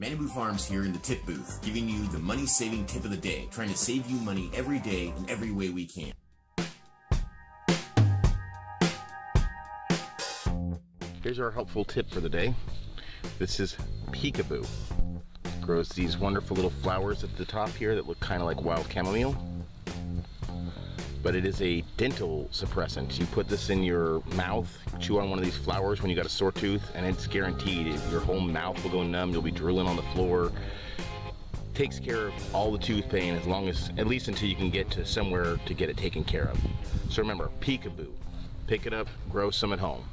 Manabu Farms here in the tip booth, giving you the money-saving tip of the day, trying to save you money every day in every way we can. Here's our helpful tip for the day. This is Peekaboo. It grows these wonderful little flowers at the top here that look kind of like wild chamomile. But it is a dental suppressant. You put this in your mouth, chew on one of these flowers when you got a sore tooth, and it's guaranteed your whole mouth will go numb. You'll be drooling on the floor. Takes care of all the tooth pain as long as, at least until you can get to somewhere to get it taken care of. So remember, Peekaboo. Pick it up, grow some at home.